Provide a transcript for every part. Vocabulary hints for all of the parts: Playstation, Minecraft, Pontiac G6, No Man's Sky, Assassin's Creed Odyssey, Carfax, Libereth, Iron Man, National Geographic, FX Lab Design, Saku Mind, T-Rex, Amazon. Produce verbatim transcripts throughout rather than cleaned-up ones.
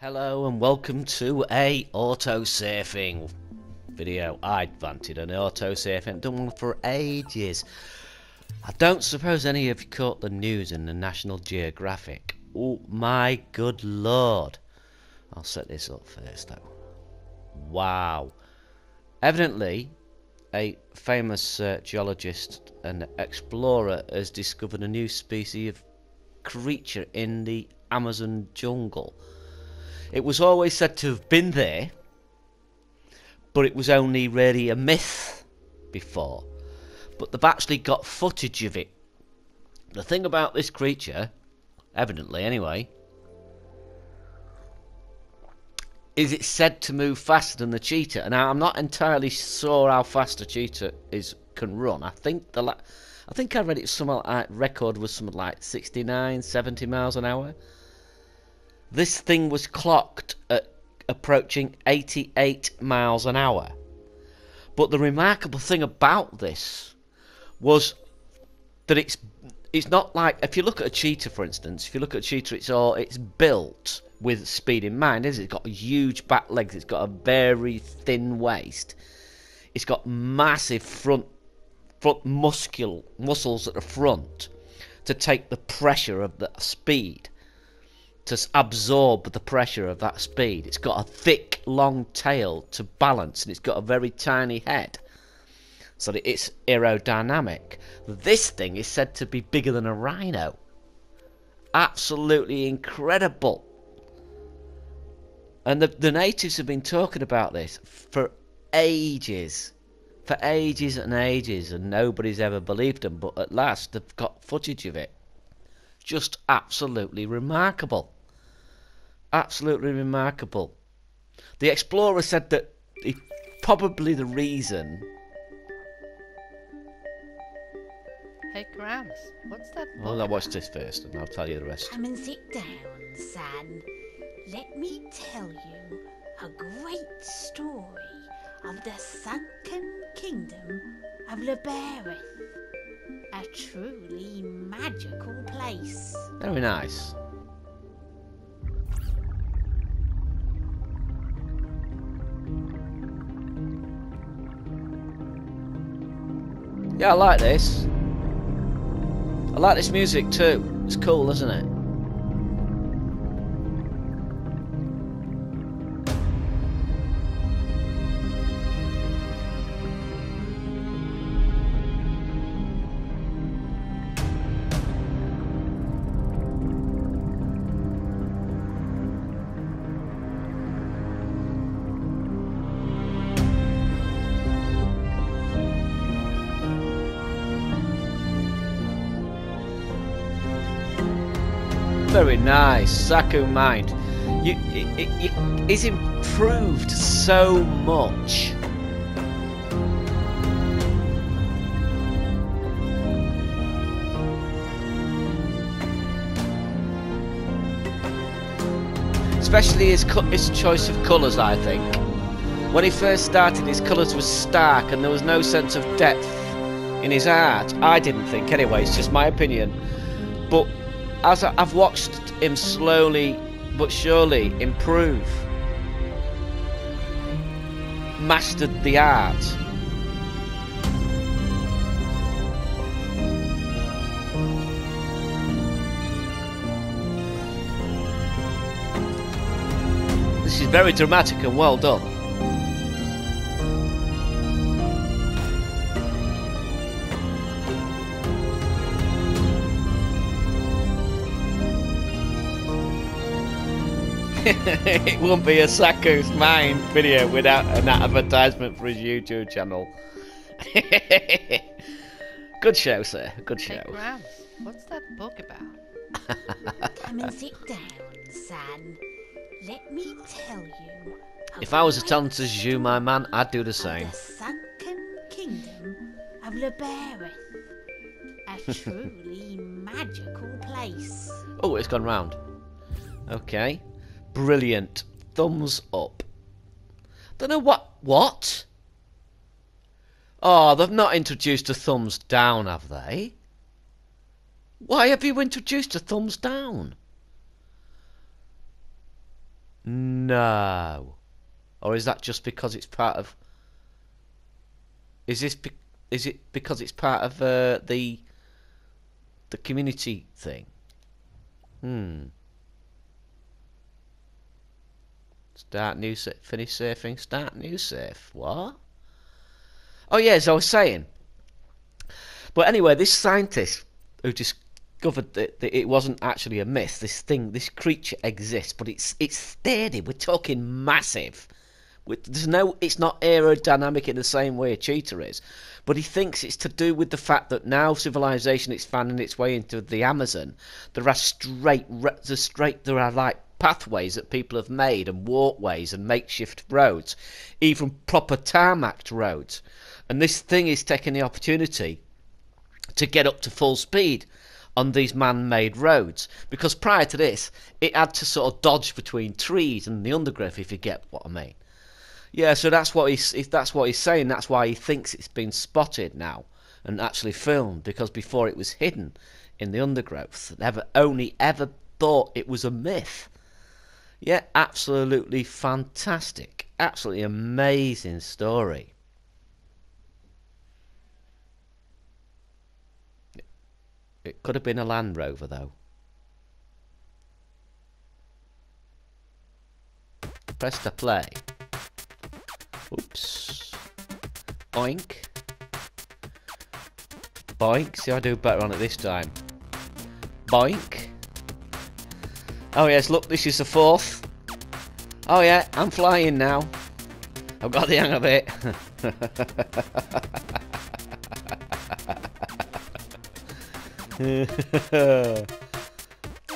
Hello and welcome to a auto-surfing video. I invented an auto-surfing, haven't done one for ages. I don't suppose any of you caught the news in the National Geographic. Oh my good lord. I'll set this up first though. Wow. Evidently, a famous uh, geologist and explorer has discovered a new species of creature in the Amazon jungle. It was always said to have been there, but it was only really a myth before. But they've actually got footage of it. The thing about this creature, evidently anyway, is it's said to move faster than the cheetah. And I'm not entirely sure how fast a cheetah is can run. I think the la I think I read it somewhere like record was something like sixty-nine, seventy miles an hour. This thing was clocked at approaching eighty-eight miles an hour. But the remarkable thing about this was that it's it's not like, if you look at a cheetah, for instance, if you look at a cheetah, it's all it's built with speed in mind, isn't it? It's got huge back legs, it's got a very thin waist, it's got massive front front muscle muscles at the front to take the pressure of the speed. To absorb the pressure of that speed. It's got a thick long tail to balance, and it's got a very tiny head, so that it's aerodynamic. This thing is said to be bigger than a rhino. Absolutely incredible. And the, the natives have been talking about this for ages, for ages and ages, and nobody's ever believed them, but at last they've got footage of it. Just absolutely remarkable. Absolutely remarkable. The explorer said that he, probably the reason. Hey, Grams, what's that? Well, I'll watch this first, and I'll tell you the rest. Come and sit down, son. Let me tell you a great story of the sunken kingdom of Libereth. A truly magical place. Very nice. Yeah, I like this. I like this music too. It's cool, isn't it? Very nice. Saku Mind. You, it, it, it is improved so much. Especially his, his choice of colours, I think. When he first started, his colours were stark and there was no sense of depth in his art. I didn't think, anyway, it's just my opinion. But as I've watched him slowly but surely improve, mastered the art. This is very dramatic and well done. It won't be a Saku's Mind video without an advertisement for his YouTube channel. Good show, sir. Good show. Hey, Grams, what's that book about? Come and sit down, son. Let me tell you. If I was as talented as you, my man, I'd do the same. The sunken kingdom of Libereth, a truly magical place. Oh, it's gone round. Okay. Brilliant. Thumbs up. Don't know what... What? Oh, they've not introduced a thumbs down, have they? Why have you introduced a thumbs down? No. Or is that just because it's part of... Is this be... is it because it's part of uh, the the community thing? Hmm. Start new safe, finish surfing, start new surf. What? Oh yeah, as I was saying. But anyway, this scientist who discovered that, that it wasn't actually a myth, this thing, this creature exists, but it's it's sturdy. We're talking massive. There's no, it's not aerodynamic in the same way a cheetah is, but he thinks it's to do with the fact that now civilization is finding its way into the Amazon. There are straight, the straight, there are like pathways that people have made and walkways and makeshift roads, even proper tarmacked roads, and this thing is taking the opportunity to get up to full speed on these man-made roads, because prior to this it had to sort of dodge between trees and the undergrowth, if you get what I mean. Yeah, so that's what he's if that's what he's saying. That's why he thinks it's been spotted now and actually filmed, because before it was hidden in the undergrowth. Never, only ever thought it was a myth. Yeah, absolutely fantastic, absolutely amazing story. It could have been a Land Rover though. Press to play. Oops. Boink. Boink. See, I do better on it this time. Boink. Oh yes, look, this is the fourth. Oh yeah, I'm flying now. I've got the hang of it.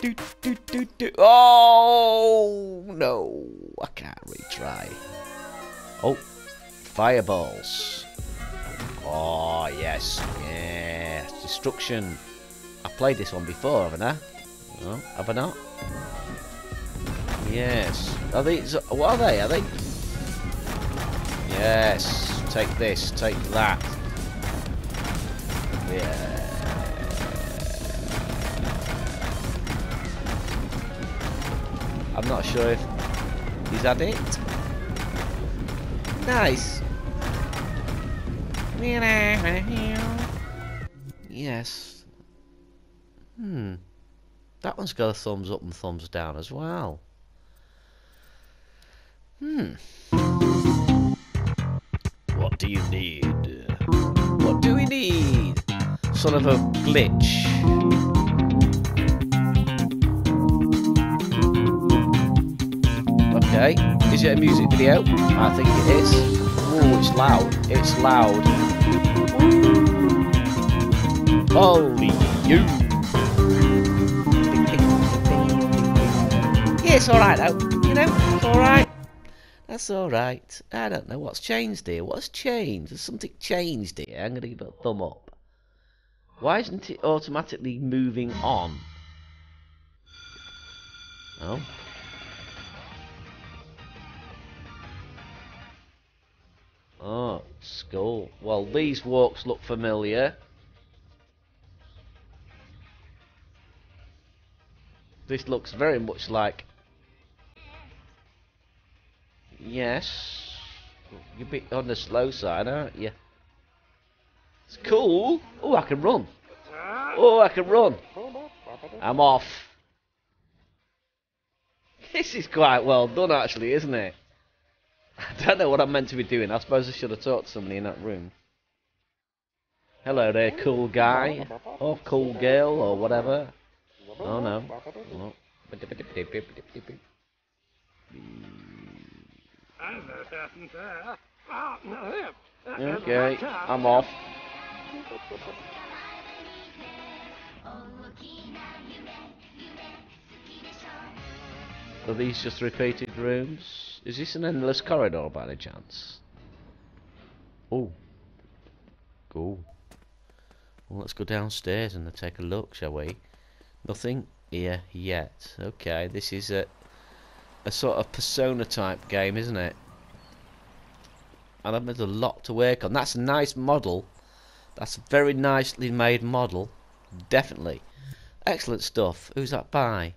do, do, do, do. Oh no, I can't retry. Oh, fireballs. Oh, yes. Yes. Destruction. I played this one before, haven't I? No, have I not? Yes. Are these... What are they? Are they... Yes. Take this. Take that. Yeah. I'm not sure if... Is that it? Nice. Yes. Hmm. That one's got a thumbs up and thumbs down as well. Hmm. What do you need? What do we need? Sort of a glitch. Okay, is it a music video? I think it is. Oh, it's loud. It's loud. Holy you! Yeah, it's alright though. You know, it's alright. That's alright. I don't know what's changed here. What's changed? There's something changed here. I'm going to give it a thumb up. Why isn't it automatically moving on? Oh. Oh, school. Well, these walks look familiar. This looks very much like... Yes. You're a bit on the slow side, aren't you? It's cool. Oh, I can run. Oh, I can run. I'm off. This is quite well done, actually, isn't it? I don't know what I'm meant to be doing. I suppose I should have talked to somebody in that room. Hello there, cool guy. Or cool girl, or whatever. Oh no. Oh. Okay, I'm off. Are these just repeated rooms? Is this an endless corridor by any chance? Oh. Cool. Well, let's go downstairs and take a look, shall we? Nothing here yet. Okay, this is a, a sort of Persona type game, isn't it? And there's a lot to work on. That's a nice model. That's a very nicely made model. Definitely. Excellent stuff. Who's that by?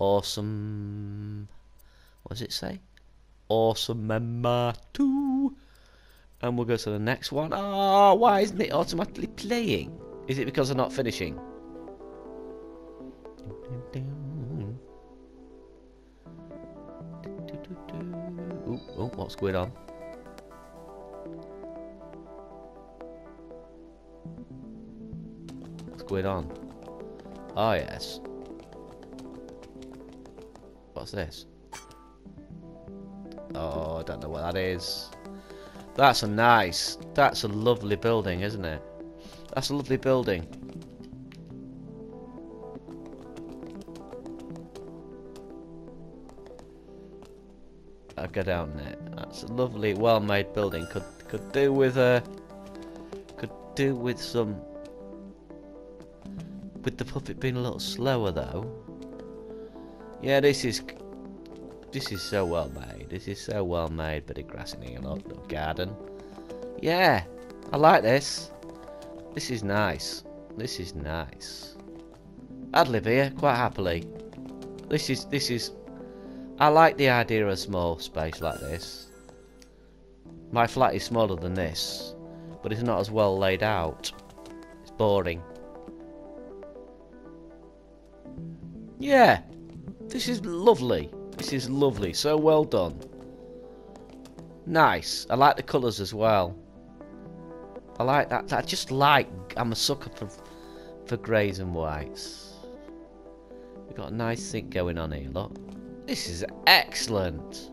Awesome... What does it say? Awesome Mama two. And we'll go to the next one. Ah, oh, why isn't it automatically playing? Is it because I'm not finishing? Ooh, oh, what's going on? What's going on? Oh, yes. What's this? Oh, I don't know what that is. That's a nice, that's a lovely building, isn't it? That's a lovely building. I'll go down there. That's a lovely, well-made building. Could could do with a, could do with some. With the puppet being a little slower, though. Yeah, this is, this is so well made. This is so well made. Bit of grass in here, a little garden. Yeah, I like this. This is nice. This is nice. I'd live here quite happily. This is this is. I like the idea of a small space like this. My flat is smaller than this, but it's not as well laid out. It's boring. Yeah, this is lovely. This is lovely. So well done. Nice. I like the colours as well. I like that. I just like. I'm a sucker for for greys and whites. We've got a nice thing going on here. Look. This is excellent.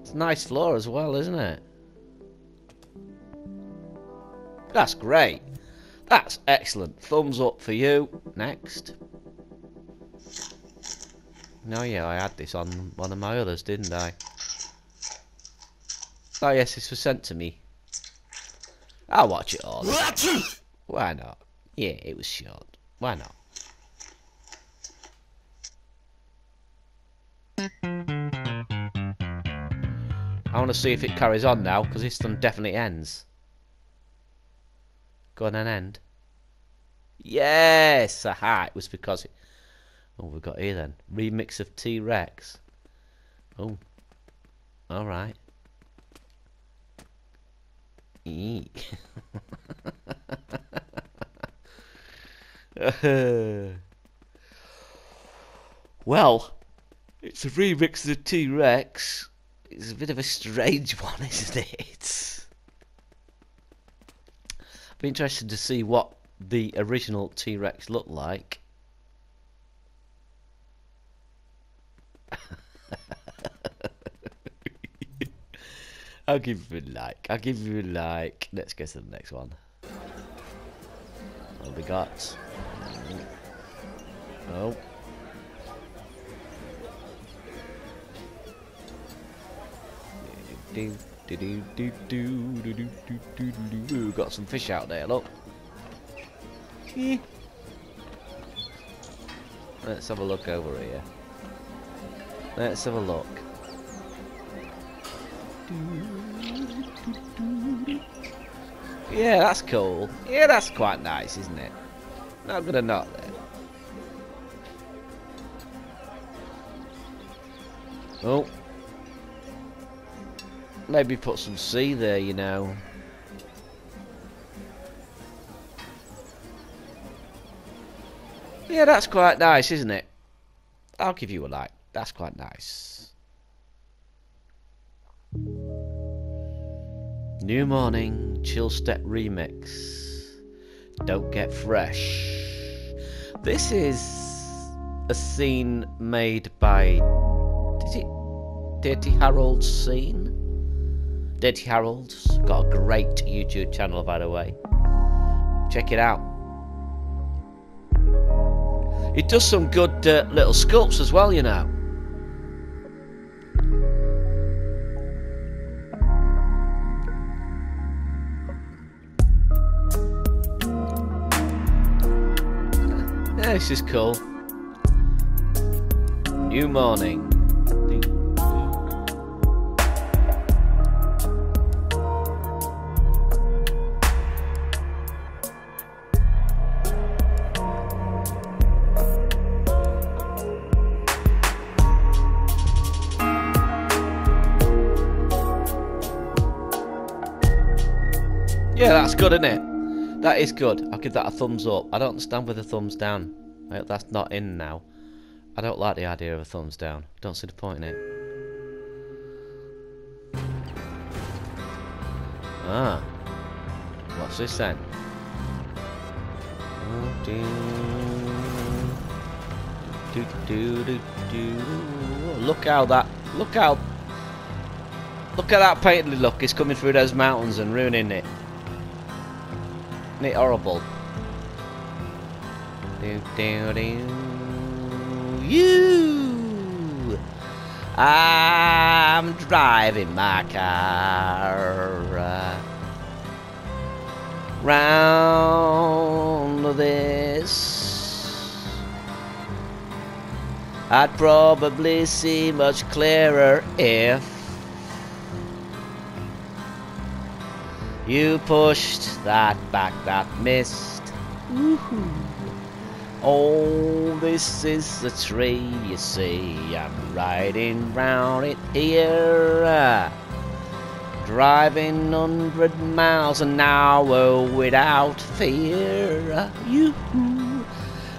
It's a nice floor as well, isn't it? That's great. That's excellent. Thumbs up for you. Next. No, yeah, I had this on one of my others, didn't I? Oh, yes, this was sent to me. I'll watch it all. Why not? Yeah, it was short. Why not? I want to see if it carries on now, because this one definitely ends. Go on and end. Yes! Aha! It was because it... Oh, we've got here then. Remix of T-Rex. Oh. Alright. Eek. Well, it's a remix of T-Rex. It's a bit of a strange one, isn't it? I'd be interested to see what the original T-Rex looked like. I'll give you a like. I'll give you a like. Let's go to the next one. What have we got? Oh. Do, do, do, do, do, do, do, do, do, do. Got some fish out there, look. Eh. Let's have a look over here. Let's have a look. Yeah, that's cool. Yeah, that's quite nice, isn't it? Not gonna not then. Oh. Maybe put some sea there, you know. Yeah, that's quite nice, isn't it? I'll give you a like. That's quite nice. New Morning, Chill Step Remix. Don't Get Fresh. This is a scene made by... Is it Dirty Harold's scene? Dirty Harold's got a great YouTube channel, by the way. Check it out. It does some good uh, little sculpts as well, you know. Yeah, this is cool. New Morning. Yeah, that's good, isn't it? That is good. I'll give that a thumbs up. I don't understand with a thumbs down. I hope that's not in now. I don't like the idea of a thumbs down. Don't see the point in it. Ah. What's this then? Oh, do, do, do, do. Look how that. Look how. Look at that painted look. It's coming through those mountains and ruining it. Isn't it horrible? Do, do, do. You. I'm driving my car uh, round this. I'd probably see much clearer if you pushed that back, that mist. Woohoo. Oh, this is the tree, you see. I'm riding round it here, uh, driving hundred miles an hour without fear. Uh, yoo-hoo.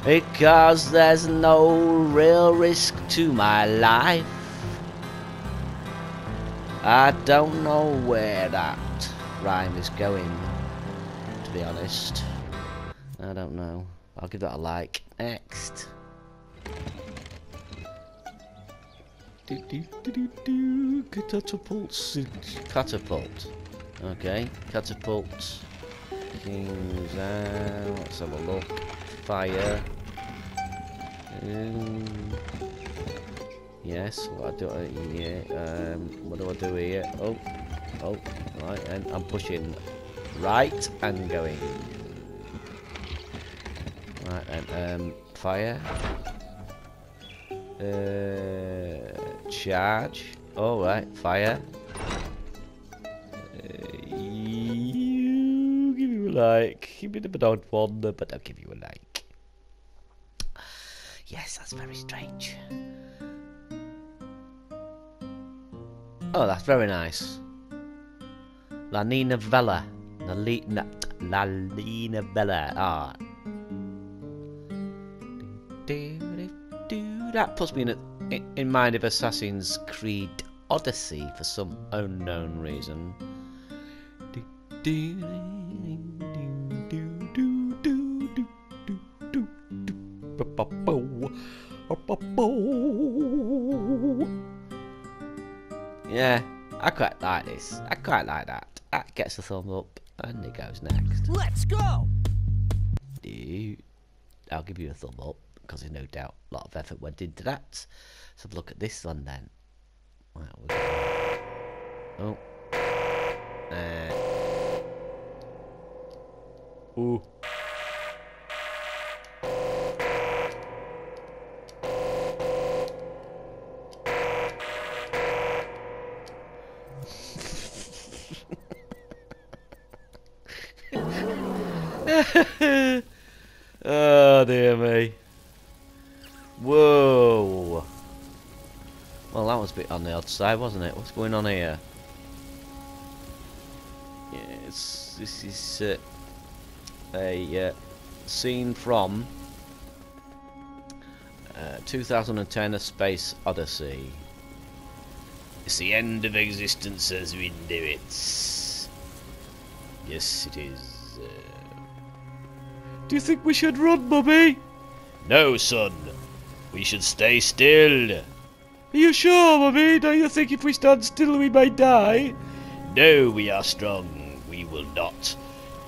Because there's no real risk to my life. I don't know where that rhyme is going, to be honest. I don't know. I'll give that a like. Next. Do, do, do, do, do. Catapult. Catapult. Okay. Catapult. Things out. Let's have a look. Fire. Um, yes. What do I do here? Um, what do I do here? Oh. Oh, right, and I'm pushing right and going. Right, and um, fire. Uh, charge. All right, fire. Uh, you give you a like. Give me the bad one, but I'll give you a like. Yes, that's very strange. Oh, that's very nice. La Nina Vella. La, Lina, La Nina Vella. Ah. That puts me in, a, in mind of Assassin's Creed Odyssey for some unknown reason. Yeah, I quite like this. I quite like that. That gets a thumb up, and it goes next. Let's go! I'll give you a thumb up, because there's no doubt a lot of effort went into that. Let's have a look at this one then. Oh. Uh. Ooh. Oh dear me. Whoa. Well, that was a bit on the odd side, wasn't it? What's going on here? Yes, this is uh, a uh, scene from uh, two thousand ten: A Space Odyssey. It's the end of existence as we knew it. Yes, it is. Uh, Do you think we should run, Mummy? No, son. We should stay still. Are you sure, Mummy? Don't you think if we stand still we may die? No, we are strong. We will not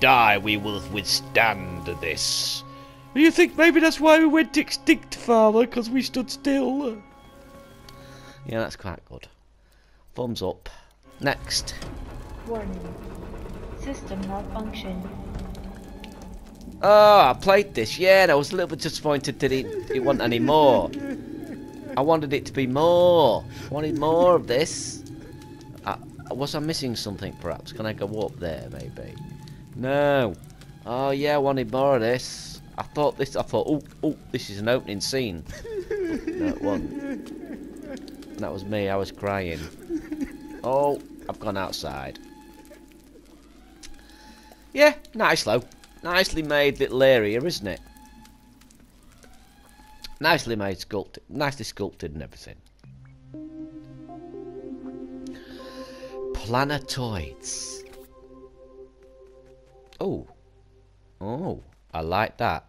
die. We will withstand this. Do you think maybe that's why we went extinct, Father? Because we stood still? Yeah, that's quite good. Thumbs up. Next. Warning. System malfunction. Oh, I played this, yeah, and I was a little bit disappointed that it, it wasn't any more. I wanted it to be more. I wanted more of this. I, was I missing something, perhaps? Can I go up there, maybe? No. Oh, yeah, I wanted more of this. I thought this, I thought, oh, oh, this is an opening scene. No, it wasn't. That was me, I was crying. Oh, I've gone outside. Yeah, nice though. Nicely made little area, isn't it? Nicely made, sculpted, nicely sculpted and everything. Planetoids. Oh. Oh, I like that.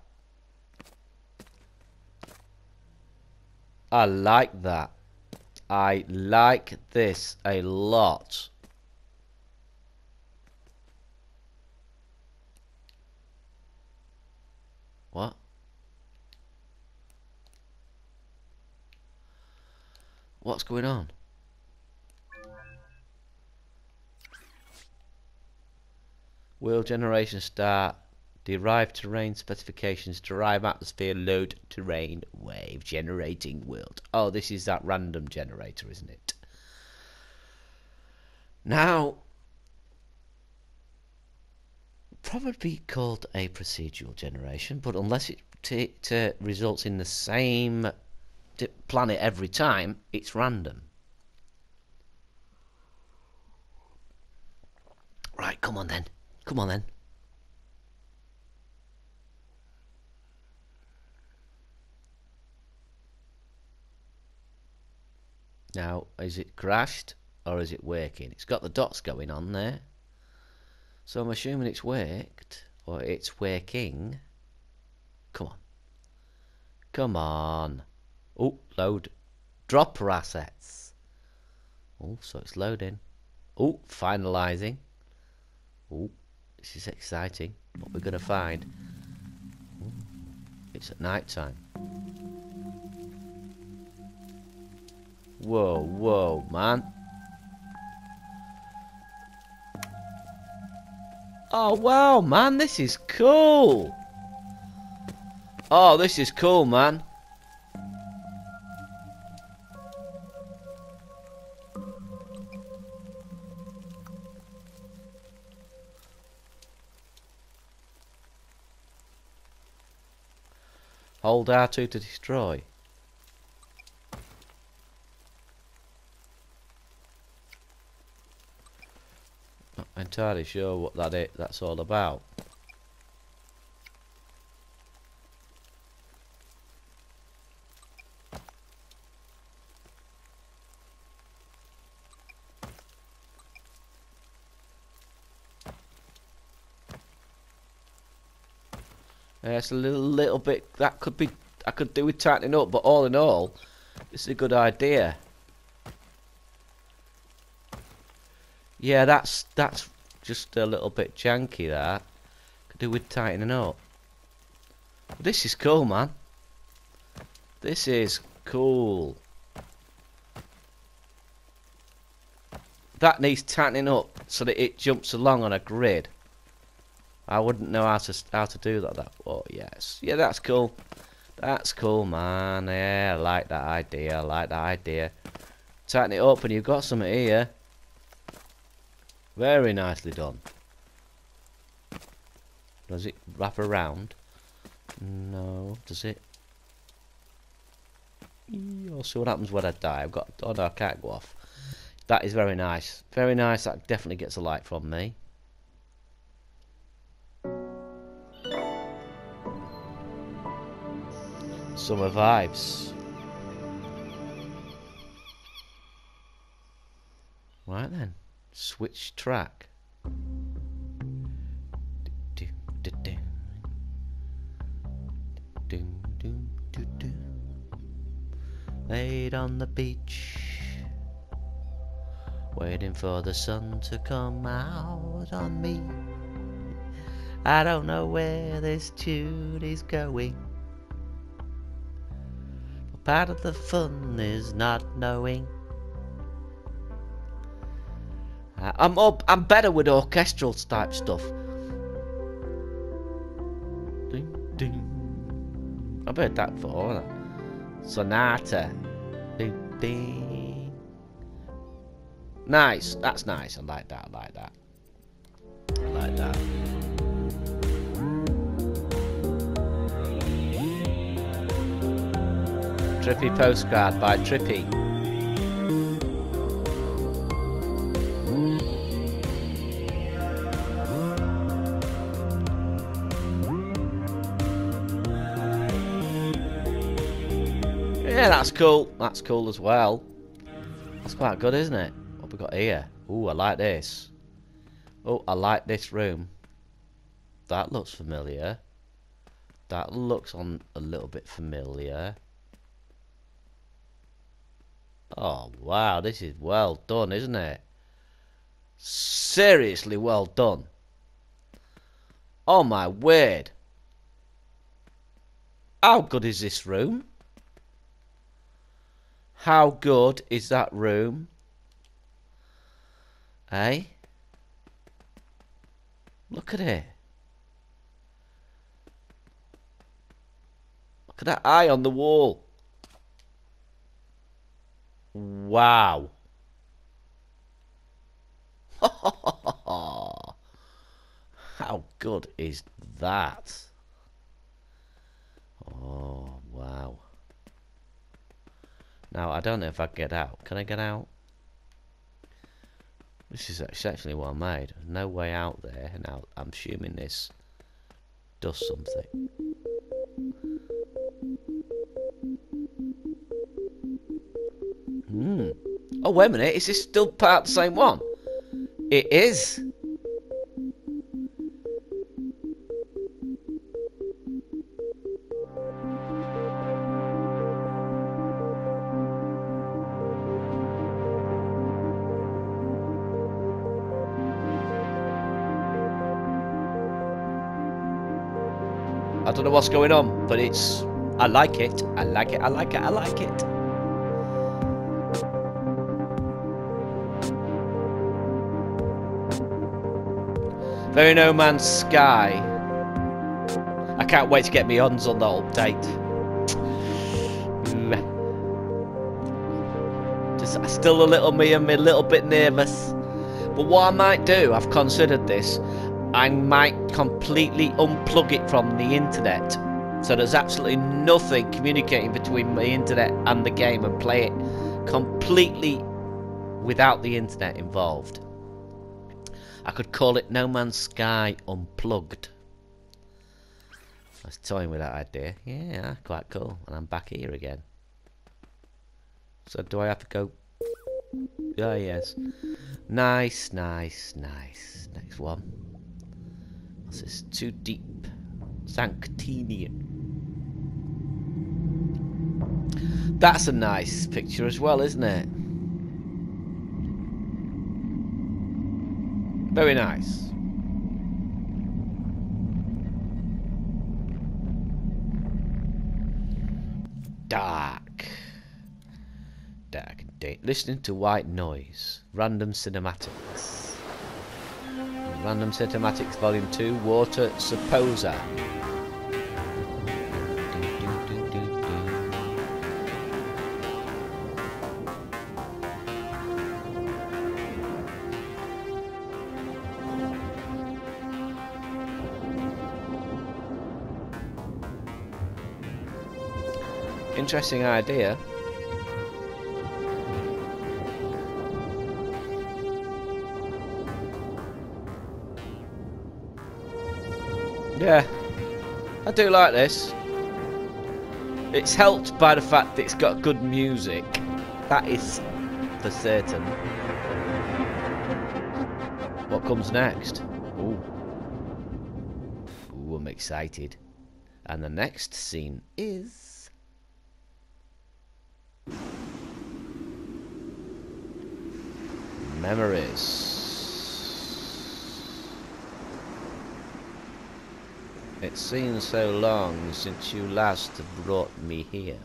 I like that. I like this a lot. What? What's going on? World generation start. Derive terrain specifications. Derive atmosphere. Load terrain wave. Generating world. Oh, this is that random generator, isn't it? Now, probably called a procedural generation, but unless it t t results in the same t planet every time, it's random. Right, come on then. Come on then. Now, is it crashed or is it working? It's got the dots going on there. So I'm assuming it's worked, or it's working. Come on. Come on. Oh, load. Dropper assets. Oh, so it's loading. Oh, finalizing. Oh, this is exciting. What we're going to find. Ooh, it's at night time. Whoa, whoa, man. Oh, wow, man, this is cool. Oh, this is cool, man. Hold R two to destroy. Entirely sure what that it that's all about. Yeah, it's a little little bit that could be I could do with tightening up, but all in all, this is a good idea. Yeah, that's that's. Just a little bit janky that. Could do with tightening up. This is cool, man. This is cool. That needs tightening up so that it jumps along on a grid. I wouldn't know how to how to do that. That oh yes, yeah, that's cool. That's cool, man. Yeah, I like that idea. I like that idea. Tighten it up, and you've got something here. Very nicely done. Does it wrap around? No, does it? I'll see what happens when I die. I've got. Oh no, I can't go off. That is very nice. Very nice. That definitely gets a like from me. Summer vibes. Right then. Switch track. Laid on the beach, waiting for the sun to come out on me. I don't know where this tune is going, but part of the fun is not knowing. I'm up, I'm better with orchestral type stuff. Ding, ding. I've heard that before, haven't I? Sonata. Ding, ding. Nice, that's nice. I like that, I like that. I like that. Trippy Postcard by Trippy. Yeah, that's cool. That's cool as well. That's quite good, isn't it? What have we got here? Ooh, I like this. Oh, I like this room. That looks familiar. That looks on a little bit familiar. Oh, wow. This is well done, isn't it? Seriously well done. Oh, my word. How good is this room? How good is that room? Eh? Look at it. Look at that eye on the wall. Wow. How good is that? Oh, wow. Now, I don't know if I can get out. Can I get out? This is exceptionally well made. No way out there. Now, I'm assuming this does something. Hmm. Oh, wait a minute. Is this still part of the same one? It is. I don't know what's going on, but it's... I like it. I like it. I like it. I like it. Very No Man's Sky. I can't wait to get my hands on that update. Just, I'm still a little me and me, a little bit nervous. But what I might do, I've considered this. I might completely unplug it from the internet, so there's absolutely nothing communicating between my internet and the game, and play it completely without the internet involved. I could call it No Man's Sky Unplugged. I was toying with that idea. Yeah, quite cool. And I'm back here again. So do I have to go? Oh yes. Nice, nice, nice. Next one. This is too deep. Sanctinian. That's a nice picture as well, isn't it? Very nice. Dark. Dark day. Listening to white noise. Random cinematics. Random Cinematics Volume two, Water Supposer. Interesting idea. Yeah, I do like this. It's helped by the fact that it's got good music. That is for certain. What comes next? Ooh. Ooh, I'm excited. And the next scene is... Memories. It seems so long since you last brought me here.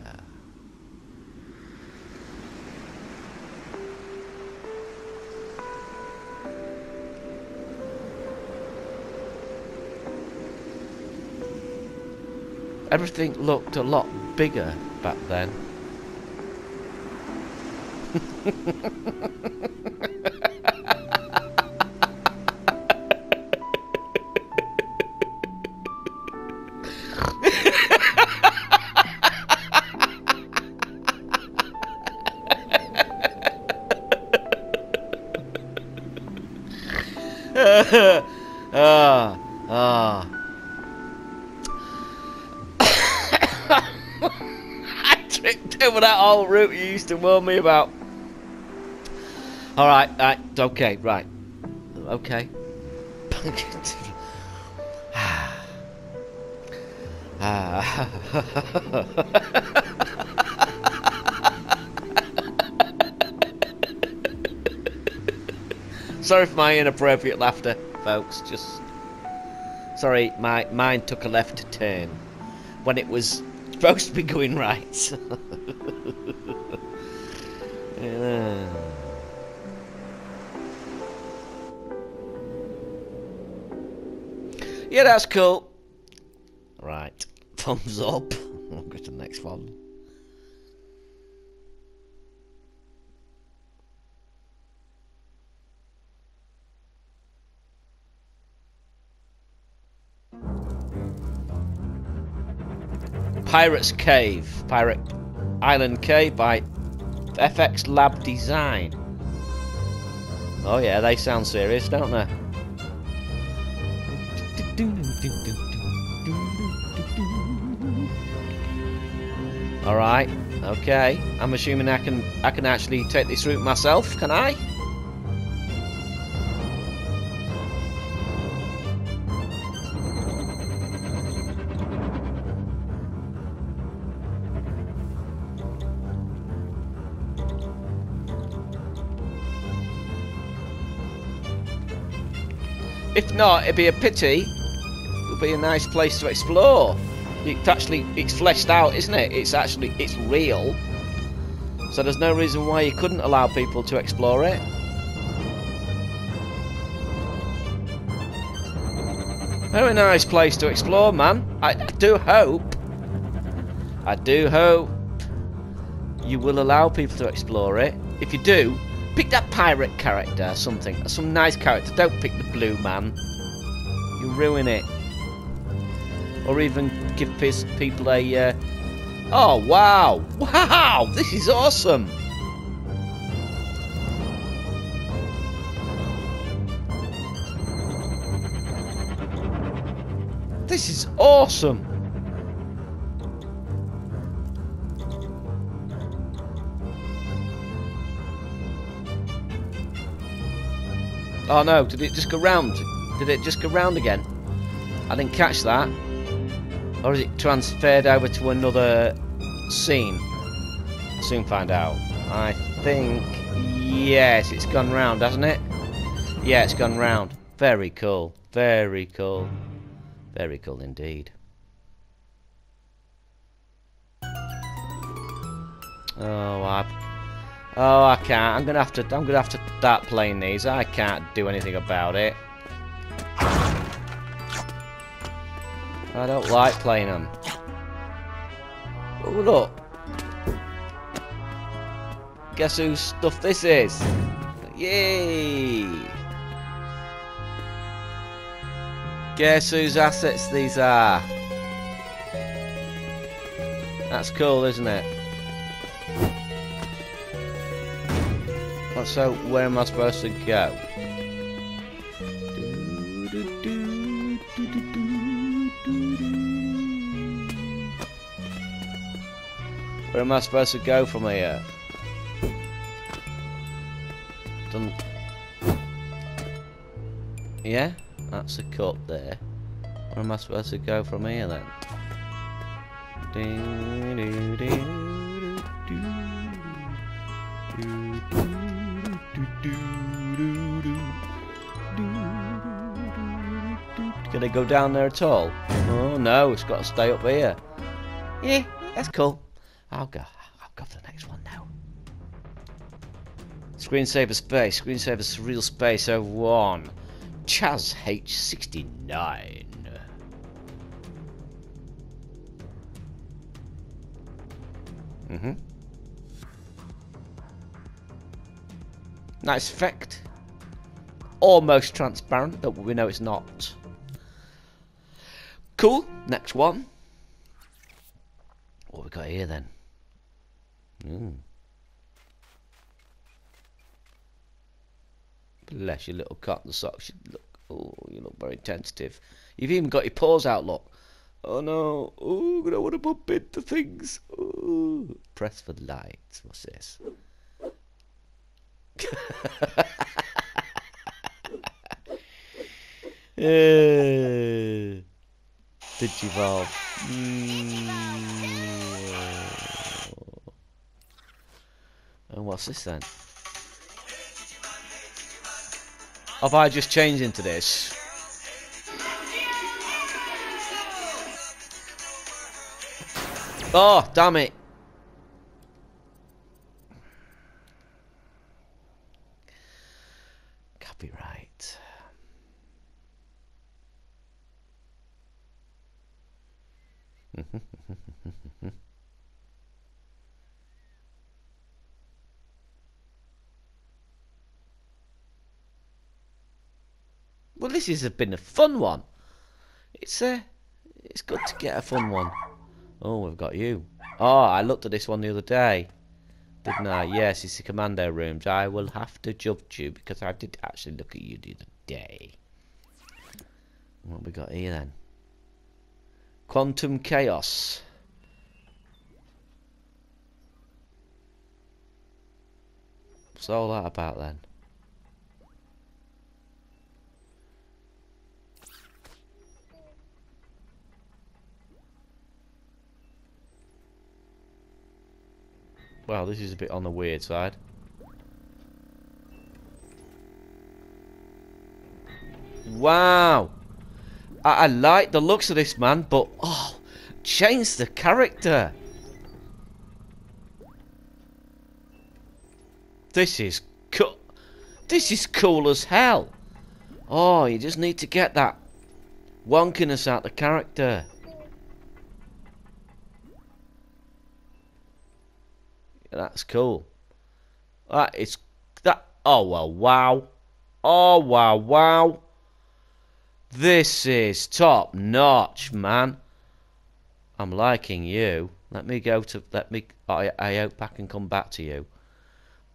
Everything looked a lot bigger back then. Ah, ah. I tripped over that whole route you used to warn me about. Alright, right, okay, right. Okay. Sorry for my inappropriate laughter, folks. Just sorry, my mind took a left turn when it was supposed to be going right. Yeah. Yeah, that's cool. Right, thumbs up. We'll go to the next one. Pirate's Cave, Pirate Island Cave by F X Lab Design. Oh yeah, they sound serious, don't they? All right, okay. I'm assuming I can I can actually take this route myself, can I? If not, it'd be a pity. It'd be a nice place to explore. It's actually, it's fleshed out, isn't it? It's actually, it's real. So there's no reason why you couldn't allow people to explore it. Very nice place to explore, man. I, I do hope, I do hope you will allow people to explore it. If you do, pick that pirate character or something, or some nice character. Don't pick the blue man. You ruin it. Or even give people a, uh, oh wow, wow, this is awesome. This is awesome. Oh no, did it just go round? Did it just go round again? I didn't catch that. Or is it transferred over to another scene? I'll soon find out. I think, yes, it's gone round, hasn't it? Yeah, it's gone round. Very cool. Very cool. Very cool indeed. Oh, I, oh, I can't. I'm gonna have to. I'm gonna have to start playing these. I can't do anything about it. I don't like playing them. Oh look! Guess whose stuff this is? Yay! Guess whose assets these are? That's cool, isn't it? So where am I supposed to go? Where am I supposed to go from here? Dun yeah, that's a cut there. Where am I supposed to go from here then? Ding, doo, ding, doo, doo, doo, doo, doo, doo, doo, doo. Can I go down there at all? Oh no, it's got to stay up here. Yeah, that's cool. I'll go. I'll go for the next one now. Screensaver space. Screensaver real space oh one. Chaz H sixty-nine. Mm-hmm. Nice effect. Almost transparent, but we know it's not. Cool. Next one. What have we got here then? Mm. Bless your little cotton socks. You look, oh, you look very tentative. You've even got your paws out, look. Oh no. Oh, I want to bump into things. Ooh. Press for lights. What's this? uh, Digivolve. Mm. And what's this then? Have I just changed into this? Oh, damn it. Copyright. Well, this has been a fun one. It's uh, it's good to get a fun one. Oh, we've got you. Oh, I looked at this one the other day, didn't I? Yes, it's the commando rooms. I will have to judge you because I did actually look at you the other day. What have we got here then? Quantum Chaos. What's all that about then? Wow, this is a bit on the weird side. Wow! I, I like the looks of this man, but oh, change the character! This is cool. This is cool as hell! Oh, you just need to get that wonkiness out the character. That's cool. That is that. Oh well, wow. Oh wow, wow. This is top notch, man. I'm liking you. Let me go to. Let me. I. I hope I can come back to you.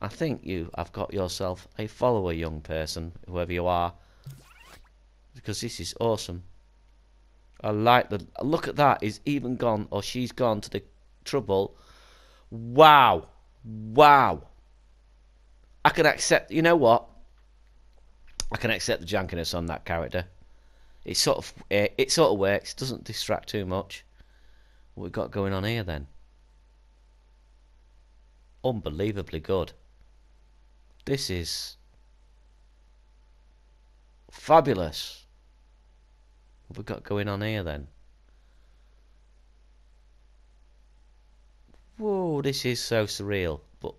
I think you. I've got yourself a follower, young person, whoever you are. Because this is awesome. I like the look at that. He's even gone, or she's gone to the trouble. Wow, wow. I can accept, you know what? I can accept the jankiness on that character. It sort of, it sort of works, doesn't distract too much. What we've got going on here then? Unbelievably good. This is fabulous. What we've got going on here then? Whoa, this is so surreal, but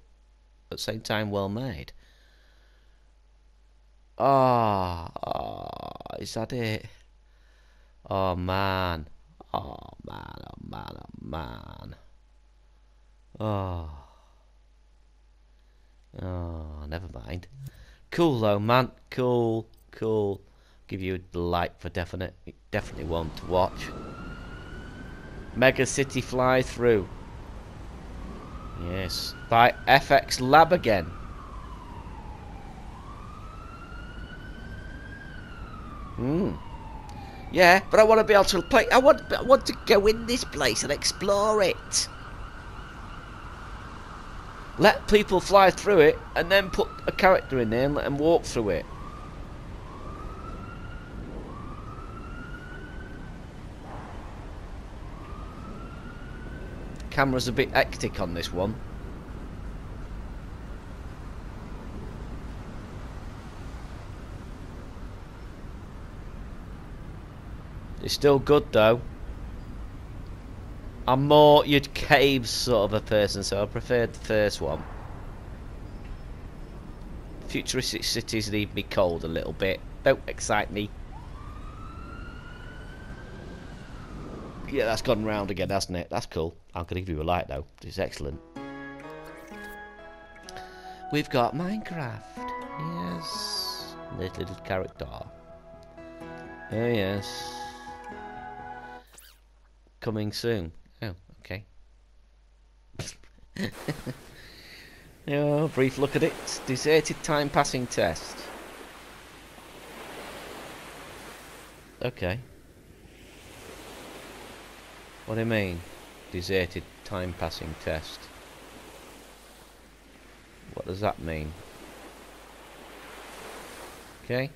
at the same time well made. Ah, oh, oh, is that it? Oh man, oh man, oh man, oh man. Oh, oh, never mind. Cool though, man. Cool, cool. Give you a like for definite. Definitely one to watch. Mega City Fly Through. Yes, by F X Lab again. Hmm. Yeah, but I want to be able to play. I want. I want to go in this place and explore it. Let people fly through it, and then put a character in there and let them walk through it. Camera's a bit hectic on this one. It's still good though. I'm more your cave sort of a person, so I preferred the first one. Futuristic cities leave me cold a little bit. Don't excite me. Yeah, that's gone round again, hasn't it? That's cool. I'm going to give you a like, though. It's excellent. We've got Minecraft. Yes. This little character. Oh, yes. Coming soon. Oh, okay. Oh, brief look at it. Deserted time passing test. Okay. What do you mean? Deserted time passing test. What does that mean? Okay.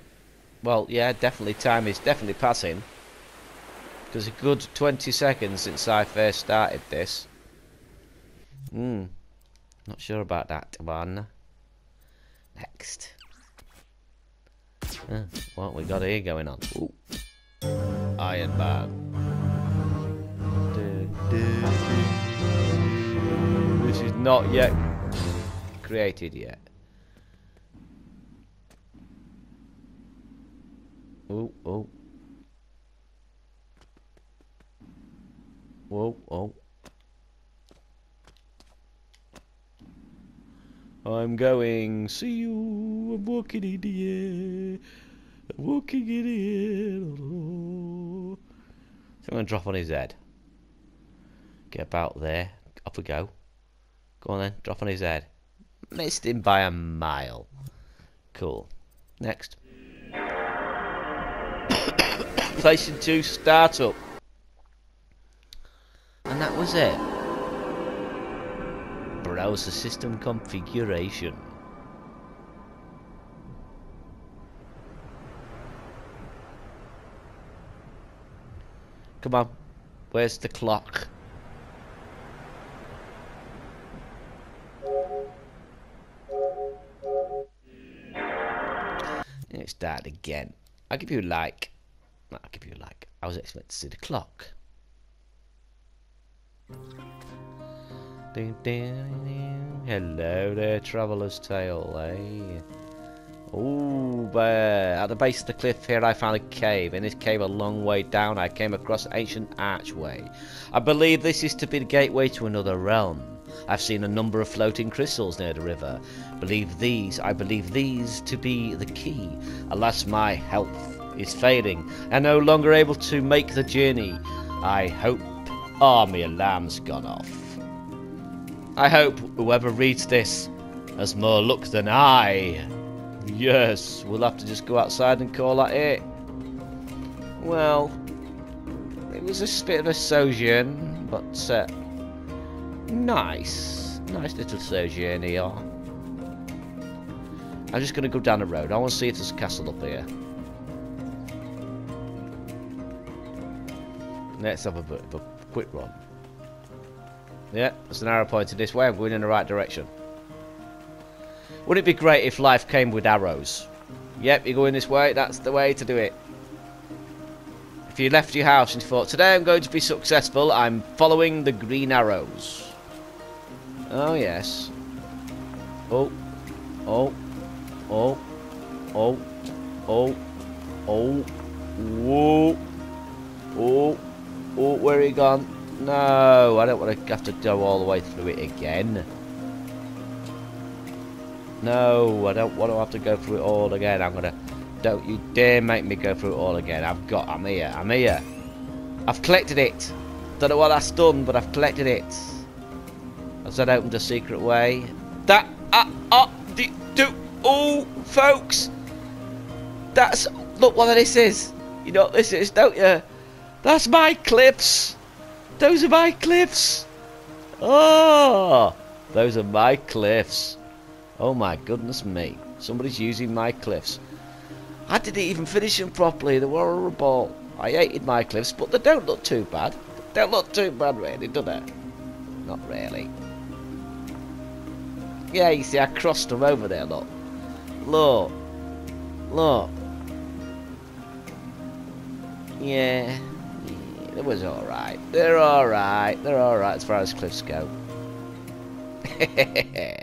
Well, yeah, definitely time is definitely passing. There's a good twenty seconds since I first started this. Hmm. Not sure about that one. Next. Uh, what we got here going on? Ooh. Iron Man. Du, du, du. This is not yet created yet. Ooh, oh. Whoa, oh. I'm going, see you, I'm walking in the air, I'm walking in the air. So I'm going to drop on his head. Get about there, up we go. Go on then, drop on his head. Missed him by a mile. Cool. Next. PlayStation two startup. And that was it. Browser system configuration. Come on, where's the clock? Let's start again. I'll give you a like. No, I'll give you a like. I was expecting to see the clock. Hello there, Traveller's Tale, eh? Ooh, bear. At the base of the cliff here I found a cave. In this cave a long way down I came across an ancient archway. I believe this is to be the gateway to another realm. I've seen a number of floating crystals near the river. Believe these, I believe these to be the key. Alas, my health is failing. I'm no longer able to make the journey. I hope... Ah, my alarm's gone off. I hope whoever reads this has more luck than I. Yes, we'll have to just go outside and call that it. Well, it was a bit of a sojourn, but uh, nice. Nice little sojourn here. I'm just going to go down the road. I want to see if there's a castle up here. Let's have a bit of a quick run. Yeah, there's an arrow pointed this way. I'm going in the right direction. Wouldn't it be great if life came with arrows? Yep, you're going this way. That's the way to do it. If you left your house and you thought, today I'm going to be successful, I'm following the green arrows. Oh, yes. Oh. Oh. Oh. Oh. Oh. Oh. Whoa. Oh. Oh, where are you gone? No, I don't want to have to go all the way through it again. No, I don't want to have to go through it all again. I'm gonna. Don't you dare make me go through it all again. I've got. I'm here. I'm here. I've collected it. Don't know what that's done, but I've collected it. Has that opened a secret way? That. Ah. Ah. Do. do oh, folks. That's. Look what this is. You know what this is, don't you? That's my clips. Those are my cliffs! Oh! Those are my cliffs. Oh my goodness me. Somebody's using my cliffs. I didn't even finish them properly. They were horrible. I hated my cliffs, but they don't look too bad. They don't look too bad really, do they? Not really. Yeah, you see I crossed them over there, look. Look. Look. Yeah. It was alright. They're alright. They're alright as far as cliffs go.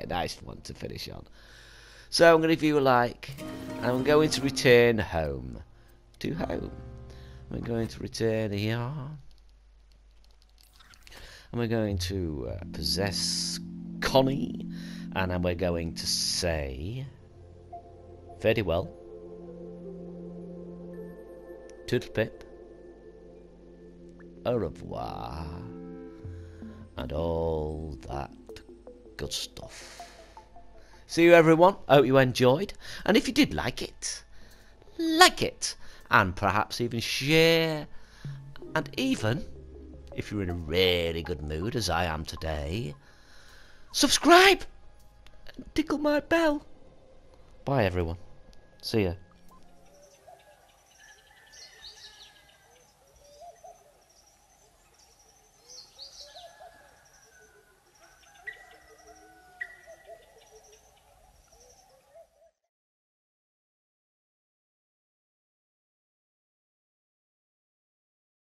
Nice one to finish on. So I'm going to give you a like. I'm going to return home. To home. I'm going to return here. And we're going to uh, possess Connie. And then we're going to say... very well. Toodle pip. Au revoir, and all that good stuff. See you everyone, hope you enjoyed, and if you did like it, like it, and perhaps even share, and even if you're in a really good mood, as I am today. Subscribe! And tickle my bell. Bye, everyone. See ya.